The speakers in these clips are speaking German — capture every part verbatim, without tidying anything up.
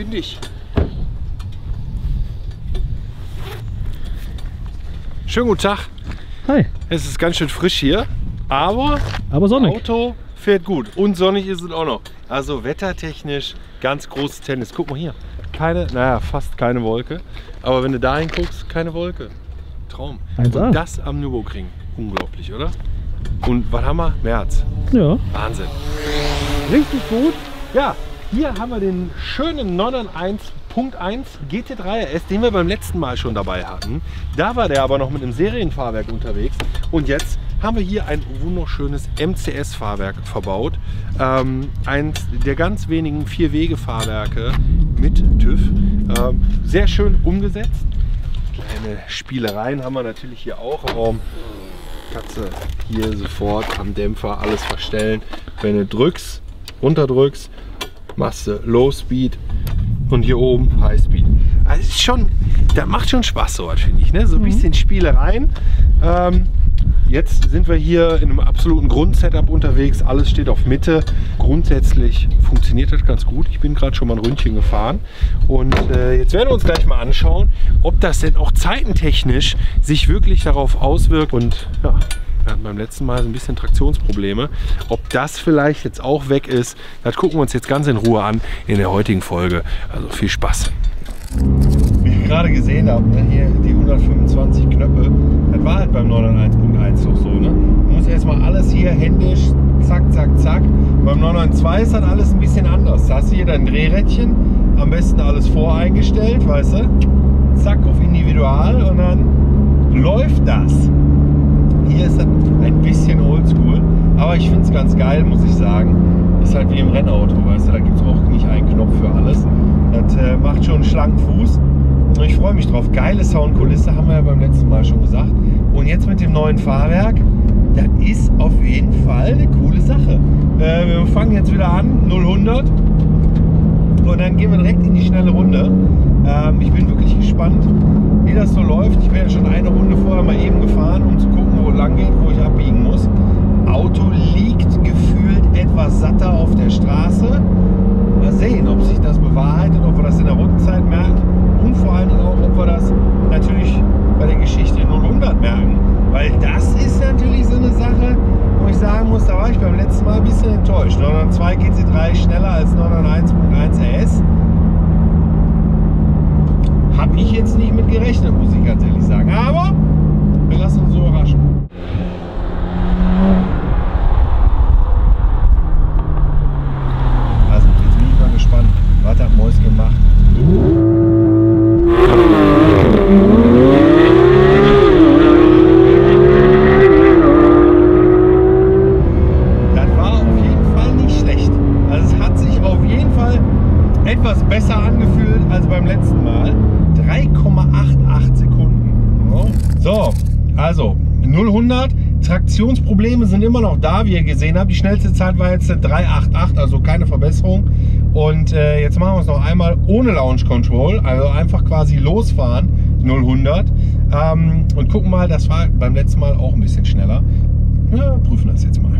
windig. Schönen guten Tag. Hi. Es ist ganz schön frisch hier, aber, aber sonnig. Auto fährt gut und sonnig ist es auch noch. Also wettertechnisch ganz großes Tennis. Guck mal hier, keine, naja, fast keine Wolke. Aber wenn du da hinguckst, keine Wolke. Traum. eins A. Und das am Nürburgring. Unglaublich, oder? Und was haben wir? März. Ja. Wahnsinn. Richtig gut. Ja, hier haben wir den schönen neun eins eins G T drei R S, den wir beim letzten Mal schon dabei hatten. Da war der aber noch mit einem Serienfahrwerk unterwegs. Und jetzt haben wir hier ein wunderschönes M C S-Fahrwerk verbaut. Ähm, eins der ganz wenigen Vier-Wege-Fahrwerke mit TÜV. Ähm, sehr schön umgesetzt. Kleine Spielereien haben wir natürlich hier auch. Raum. Katze hier sofort am Dämpfer alles verstellen. Wenn du drückst, runterdrückst, machst du Low Speed und hier oben High Speed. Also ist schon, da macht schon Spaß sowas, finde ich, ne? So ein mhm. bisschen Spielereien. Ähm, jetzt sind wir hier in einem absoluten Grundsetup unterwegs. Alles steht auf Mitte. Grundsätzlich funktioniert das ganz gut. Ich bin gerade schon mal ein Ründchen gefahren und äh, jetzt werden wir uns gleich mal anschauen, ob das denn auch zeitentechnisch sich wirklich darauf auswirkt. Und ja, wir hatten beim letzten Mal so ein bisschen Traktionsprobleme. Ob das vielleicht jetzt auch weg ist, das gucken wir uns jetzt ganz in Ruhe an in der heutigen Folge. Also viel Spaß. Wie ich gerade gesehen habe, hier die hundertfünfundzwanzig Knöpfe, das war halt beim neun eins eins doch so, ne? Man muss erstmal alles hier händisch, zack, zack, zack. Beim neun eins zwei ist dann alles ein bisschen anders. Da hast du hier dein Drehrädchen, am besten alles voreingestellt, weißt du? Zack, auf individual und dann läuft das. Hier ist das ein bisschen oldschool, aber ich finde es ganz geil, muss ich sagen. Ist halt wie im Rennauto, weißt du, da gibt es auch nicht einen Knopf für alles. Das äh, macht schon einen schlanken Fuß. Ich freue mich drauf. Geile Soundkulisse, haben wir ja beim letzten Mal schon gesagt. Und jetzt mit dem neuen Fahrwerk, das ist auf jeden Fall eine coole Sache. Äh, wir fangen jetzt wieder an, null hundert. Und dann gehen wir direkt in die schnelle Runde. Ähm, ich bin wirklich gespannt, wie das so läuft. Ich bin ja schon eine Runde vorher mal eben gefahren, um zu gucken, wo es lang geht, wo ich abbiegen muss. Auto liegt gefühlt etwas satter auf der Straße. Mal sehen, ob sich das bewahrheitet, ob wir das in der Rundenzeit merken und vor allem auch, ob wir das natürlich bei der Geschichte null hundert merken. Weil das ist natürlich so eine Sache, wo ich sagen muss, da war ich beim letzten Mal ein bisschen enttäuscht. neun eins zwei G T drei schneller als neun eins eins R S. Habe ich jetzt nicht mit gerechnet, muss ich ganz ehrlich sagen. Aber wir lassen uns überraschen. Also jetzt bin ich mal gespannt, was hat Mois gemacht. Das war auf jeden Fall nicht schlecht. Also es hat sich auf jeden Fall etwas besser angefühlt als beim letzten Mal. drei Komma acht acht Sekunden. So, also null hundert. Traktionsprobleme sind immer noch da, wie ihr gesehen habt. Die schnellste Zeit war jetzt eine drei acht acht, also keine Verbesserung. Und äh, jetzt machen wir es noch einmal ohne Launch Control, also einfach quasi losfahren, null hundert. Ähm, und gucken mal, das war beim letzten Mal auch ein bisschen schneller. Ja, prüfen das jetzt mal.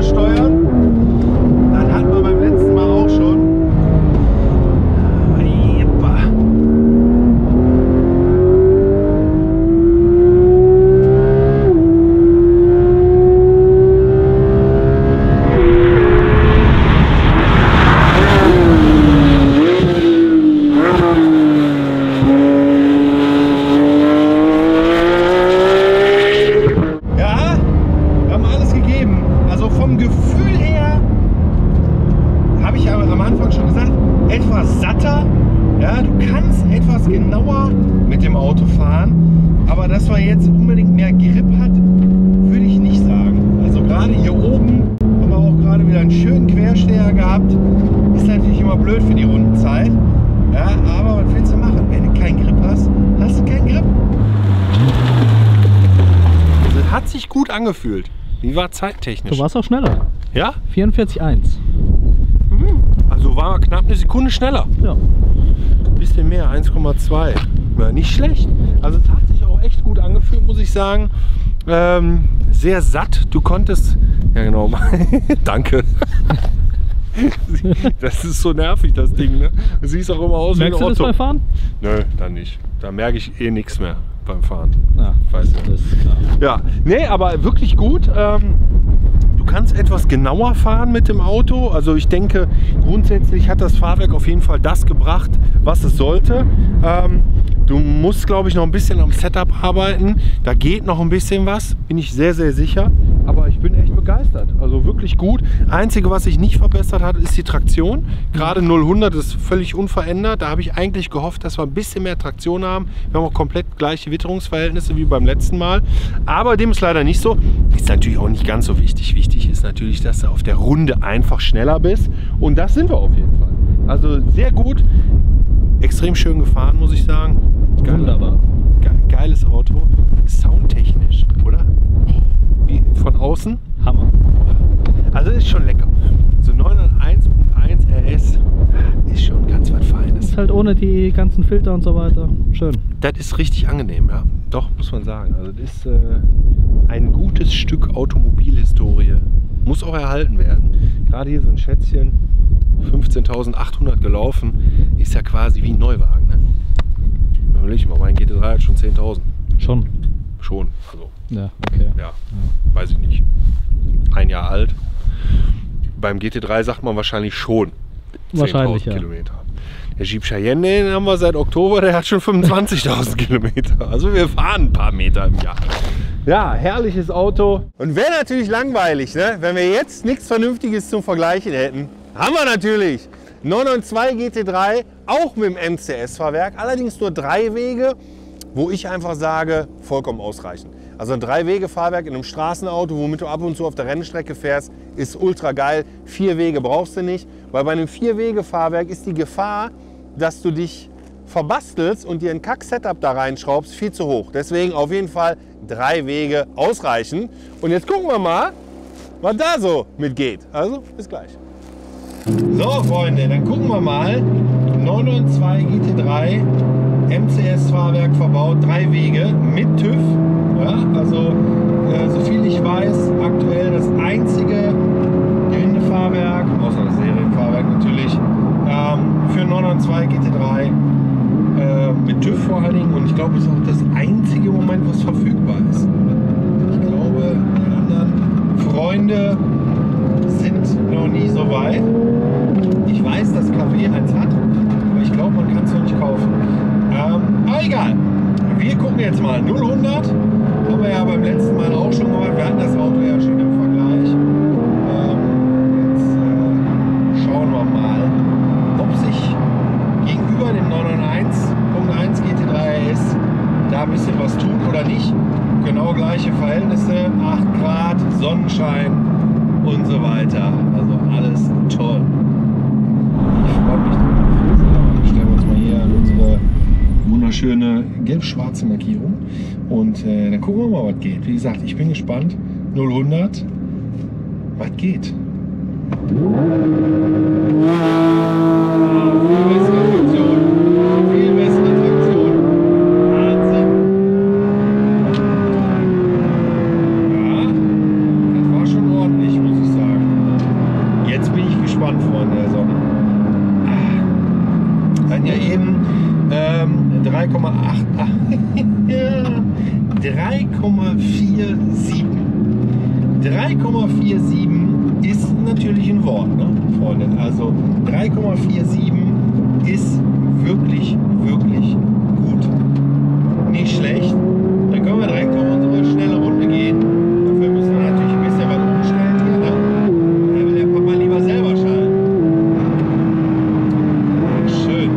Steuern, das hatten wir beim letzten Mal auch schon. Auto fahren. Aber dass man jetzt unbedingt mehr Grip hat, würde ich nicht sagen. Also gerade hier oben haben wir auch gerade wieder einen schönen Quersteher gehabt. Ist natürlich immer blöd für die Rundenzeit. Ja, aber was willst du machen? Wenn du keinen Grip hast, hast du keinen Grip. Das hat sich gut angefühlt. Wie war zeittechnisch? Du warst auch schneller. Ja? vierundvierzig Komma eins. Also war knapp eine Sekunde schneller. Ja. Ein bisschen mehr, eins Komma zwei. Ja, nicht schlecht. Also es hat sich auch echt gut angefühlt, muss ich sagen. Ähm, sehr satt. Du konntest... Ja genau. Danke. Das ist so nervig, das Ding. Ne? Du siehst auch immer aus wie ein Otto. Merkst du das beim Fahren? Nö, dann nicht. Da merke ich eh nichts mehr beim Fahren. Ja, weißt du. Das ist klar. Ja, nee, aber wirklich gut. Ähm, du kannst etwas genauer fahren mit dem Auto. Also ich denke, grundsätzlich hat das Fahrwerk auf jeden Fall das gebracht, was es sollte. Ähm, du musst, glaube ich, noch ein bisschen am Setup arbeiten. Da geht noch ein bisschen was, bin ich sehr, sehr sicher. Aber ich bin echt begeistert. Also wirklich gut. Einzige, was sich nicht verbessert hat, ist die Traktion. Gerade null hundert ist völlig unverändert. Da habe ich eigentlich gehofft, dass wir ein bisschen mehr Traktion haben. Wir haben auch komplett gleiche Witterungsverhältnisse wie beim letzten Mal. Aber dem ist leider nicht so. Ist natürlich auch nicht ganz so wichtig. Wichtig ist natürlich, dass du auf der Runde einfach schneller bist. Und das sind wir auf jeden Fall. Also sehr gut. Extrem schön gefahren, muss ich sagen. Geil. Wunderbar. Ge geiles Auto. Soundtechnisch, oder? Von außen. Hammer. Also ist schon lecker. So neun null eins Punkt eins R S ist schon ganz was Feines. Ist halt ohne die ganzen Filter und so weiter. Schön. Das ist richtig angenehm, ja. Doch, muss man sagen. Also das ist äh, ein gutes Stück Automobilhistorie. Muss auch erhalten werden. Gerade hier so ein Schätzchen. fünfzehntausendachthundert gelaufen. Ist ja quasi wie ein Neuwagen. Ne? Überleg mal, mein G T drei hat schon zehntausend. Schon. Schon. Also. Ja, okay. Ja, ja, weiß ich nicht. Ein Jahr alt. Beim G T drei sagt man wahrscheinlich schon zehntausend ja. Kilometer. Der Jeep Cheyenne, den haben wir seit Oktober, der hat schon fünfundzwanzigtausend Kilometer. Also wir fahren ein paar Meter im Jahr. Ja, herrliches Auto. Und wäre natürlich langweilig, ne? Wenn wir jetzt nichts Vernünftiges zum Vergleichen hätten. Haben wir natürlich. neun neun zwei G T drei, auch mit dem M C S-Fahrwerk, allerdings nur drei Wege, wo ich einfach sage, vollkommen ausreichend. Also ein Drei-Wege-Fahrwerk in einem Straßenauto, womit du ab und zu auf der Rennstrecke fährst, ist ultra geil. Vier Wege brauchst du nicht, weil bei einem Vier-Wege-Fahrwerk ist die Gefahr, dass du dich verbastelst und dir ein Kack-Setup da reinschraubst, viel zu hoch. Deswegen auf jeden Fall drei Wege ausreichen. Und jetzt gucken wir mal, was da so mitgeht. Also bis gleich. So Freunde, dann gucken wir mal. neun neun zwei G T drei, M C S-Fahrwerk verbaut, drei Wege mit TÜV. Ja, also äh, soviel ich weiß, aktuell das einzige Geländefahrwerk, außer das Serienfahrwerk natürlich, ähm, für neun neun zwei G T drei äh, mit TÜV vor allen Dingen. Und ich glaube, es ist auch das einzige Moment, was verfügbar ist. Ich glaube, die anderen Freunde sind noch nie so weit. Ich weiß, dass K W eins hat, aber ich glaube, man kann es noch nicht kaufen. Ähm, aber egal. Wir gucken jetzt mal. null hundert haben wir ja beim letzten Mal auch schon gemacht. Wir hatten das Auto ja schon im Vergleich. Ähm, jetzt äh, schauen wir mal, ob sich gegenüber dem neun neun eins Punkt eins G T drei R S da ein bisschen was tut oder nicht. Genau gleiche Verhältnisse. acht Grad, Sonnenschein und so weiter. Also alles toll. Ich freue mich drauf. Stellen wir uns mal hier an unsere wunderschöne gelb-schwarze Markierung und äh, dann gucken wir mal, was geht. Wie gesagt, ich bin gespannt. null hundert, was geht? drei Komma vier sieben ist natürlich ein Wort, ne, Freunde. Also drei Komma vier sieben ist wirklich, wirklich gut. Nicht schlecht. Dann können wir direkt auf unsere schnelle Runde gehen. Dafür müssen wir natürlich ein bisschen was umstellen hier, ne? Da will der Papa lieber selber schalten. Schön.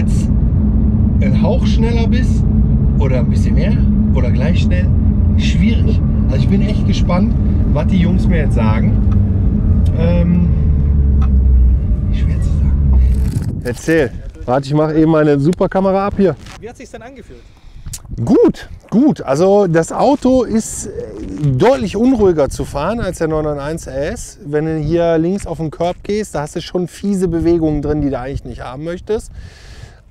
jetzt ein Hauch schneller bist oder ein bisschen mehr oder gleich schnell, schwierig. Also ich bin echt gespannt, was die Jungs mir jetzt sagen. Ähm, schwer zu sagen. Erzähl. Warte, ich mache eben meine Superkamera ab hier. Wie hat es sich denn angefühlt? Gut, gut. Also das Auto ist deutlich unruhiger zu fahren als der neun neun eins R S. Wenn du hier links auf den Curb gehst, da hast du schon fiese Bewegungen drin, die du eigentlich nicht haben möchtest.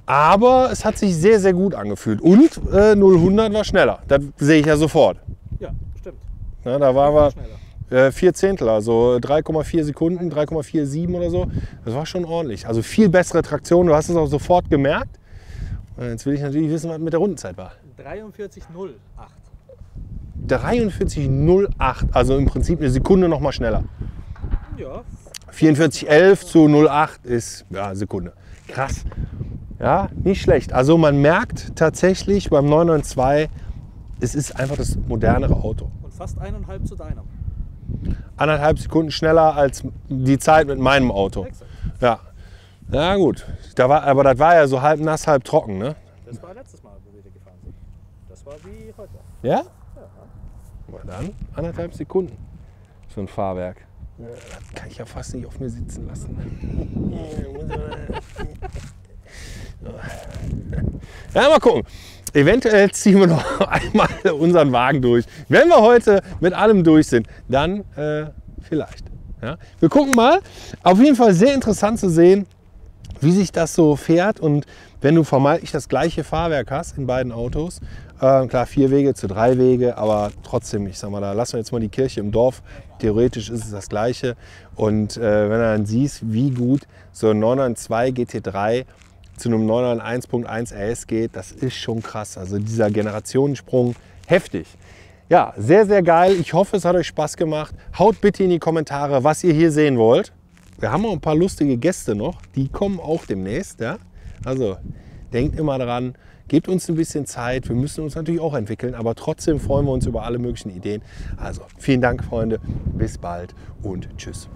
Aber es hat sich sehr, sehr gut angefühlt. Und äh, null hundert war schneller. Das sehe ich ja sofort. Ja, stimmt. Na, da waren wir äh, vier Zehntel, also drei Komma vier Sekunden, drei Komma vier sieben oder so. Das war schon ordentlich. Also viel bessere Traktion. Du hast es auch sofort gemerkt. Jetzt will ich natürlich wissen, was mit der Rundenzeit war. dreiundvierzig Komma null acht. dreiundvierzig Komma null acht, also im Prinzip eine Sekunde noch mal schneller. Ja. vierundvierzig Komma elf zu null Komma acht ist ja Sekunde. Krass. Ja, nicht schlecht. Also man merkt tatsächlich beim neun neun zwei, es ist einfach das modernere Auto. Und fast eineinhalb zu deinem. Eineinhalb Sekunden schneller als die Zeit mit meinem Auto. Exakt. Ja. Na gut, da war, aber das war ja so halb nass, halb trocken, ne? Das war letztes Mal, wo wir hier gefahren sind. Das war wie heute. Ja? Ja. Dann anderthalb Sekunden für ein Fahrwerk. Ja, das kann ich ja fast nicht auf mir sitzen lassen. Ja, mal gucken. Eventuell ziehen wir noch einmal unseren Wagen durch. Wenn wir heute mit allem durch sind, dann äh, vielleicht. Ja? Wir gucken mal. Auf jeden Fall sehr interessant zu sehen, wie sich das so fährt, und wenn du vermeintlich das gleiche Fahrwerk hast in beiden Autos, äh, klar vier Wege zu drei Wege, aber trotzdem, ich sag mal, da lassen wir jetzt mal die Kirche im Dorf, theoretisch ist es das gleiche, und äh, wenn du dann siehst, wie gut so ein neun neun zwei G T drei zu einem neun neun eins Punkt eins R S geht, das ist schon krass, also dieser Generationensprung, heftig. Ja, sehr, sehr geil, ich hoffe, es hat euch Spaß gemacht, haut bitte in die Kommentare, was ihr hier sehen wollt. Wir haben auch ein paar lustige Gäste noch, die kommen auch demnächst. Ja? Also denkt immer dran, gebt uns ein bisschen Zeit. Wir müssen uns natürlich auch entwickeln, aber trotzdem freuen wir uns über alle möglichen Ideen. Also vielen Dank, Freunde, bis bald und tschüss.